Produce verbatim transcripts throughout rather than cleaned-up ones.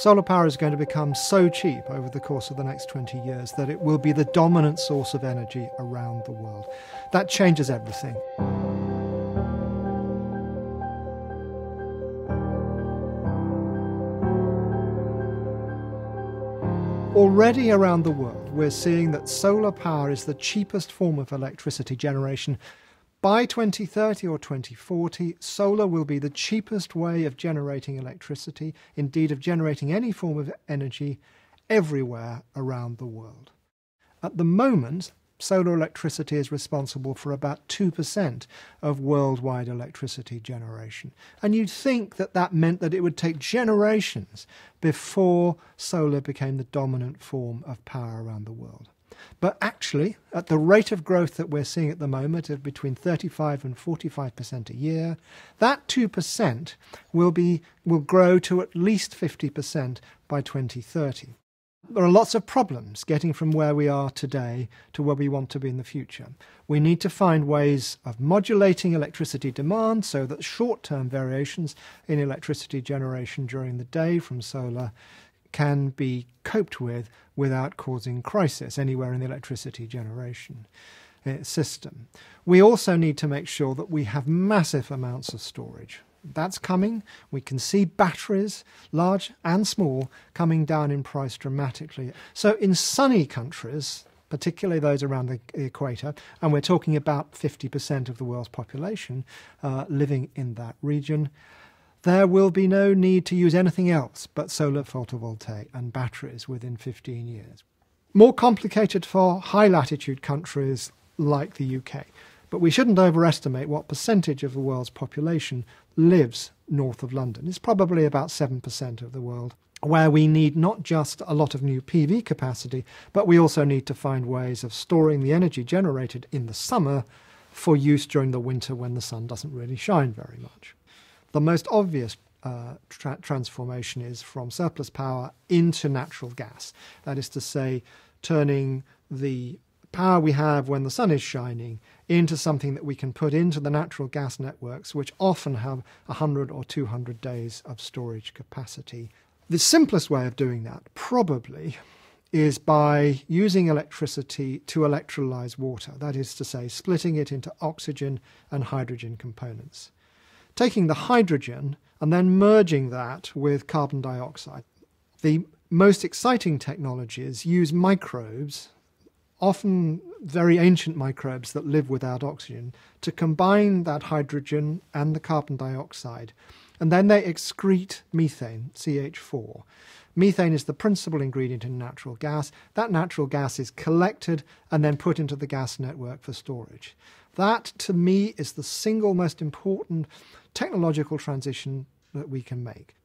Solar power is going to become so cheap over the course of the next twenty years that it will be the dominant source of energy around the world. That changes everything. Already around the world, we're seeing that solar power is the cheapest form of electricity generation. By twenty thirty or twenty forty, solar will be the cheapest way of generating electricity, indeed of generating any form of energy everywhere around the world. At the moment, solar electricity is responsible for about two percent of worldwide electricity generation. And you'd think that that meant that it would take generations before solar became the dominant form of power around the world. But actually, at the rate of growth that we're seeing at the moment of between thirty-five and forty-five percent a year, that two percent will be, will grow to at least fifty percent by twenty thirty. There are lots of problems getting from where we are today to where we want to be in the future. We need to find ways of modulating electricity demand so that short-term variations in electricity generation during the day from solar can be coped with without causing crisis anywhere in the electricity generation system. We also need to make sure that we have massive amounts of storage. That's coming. We can see batteries, large and small, coming down in price dramatically. So in sunny countries, particularly those around the equator, and we're talking about fifty percent of the world's population uh, living in that region, there will be no need to use anything else but solar photovoltaic and batteries within fifteen years. More complicated for high-latitude countries like the U K. But we shouldn't overestimate what percentage of the world's population lives north of London. It's probably about seven percent of the world, where we need not just a lot of new P V capacity, but we also need to find ways of storing the energy generated in the summer for use during the winter when the sun doesn't really shine very much. The most obvious uh, tra transformation is from surplus power into natural gas. That is to say, turning the power we have when the sun is shining into something that we can put into the natural gas networks, which often have one hundred or two hundred days of storage capacity. The simplest way of doing that, probably, is by using electricity to electrolyse water. That is to say, splitting it into oxygen and hydrogen components. Taking the hydrogen and then merging that with carbon dioxide. The most exciting technologies use microbes, often very ancient microbes that live without oxygen, to combine that hydrogen and the carbon dioxide. And then they excrete methane, C H four. Methane is the principal ingredient in natural gas. That natural gas is collected and then put into the gas network for storage. That, to me, is the single most important technological transition that we can make.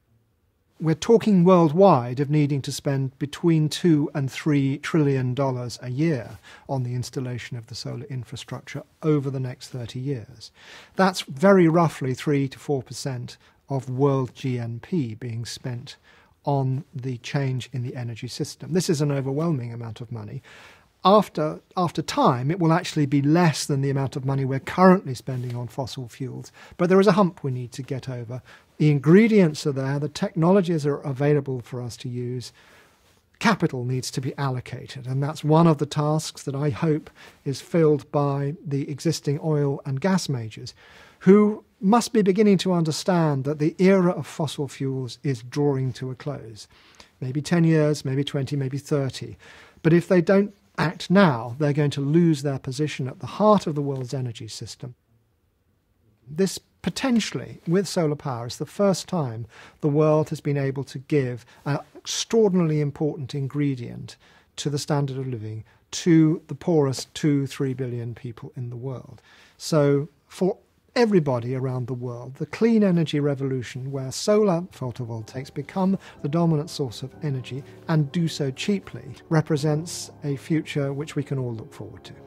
We're talking worldwide of needing to spend between two and three trillion dollars a year on the installation of the solar infrastructure over the next thirty years. That's very roughly three to four percent of world G N P being spent on the change in the energy system. This is an overwhelming amount of money. After, after time, it will actually be less than the amount of money we're currently spending on fossil fuels. But there is a hump we need to get over. The ingredients are there. The technologies are available for us to use. Capital needs to be allocated. And that's one of the tasks that I hope is filled by the existing oil and gas majors, who must be beginning to understand that the era of fossil fuels is drawing to a close. Maybe ten years, maybe twenty, maybe thirty. But if they don't act now, they're going to lose their position at the heart of the world's energy system. This potentially, with solar power, is the first time the world has been able to give an extraordinarily important ingredient to the standard of living to the poorest two, three billion people in the world. So for everybody around the world, the clean energy revolution where solar photovoltaics become the dominant source of energy and do so cheaply represents a future which we can all look forward to.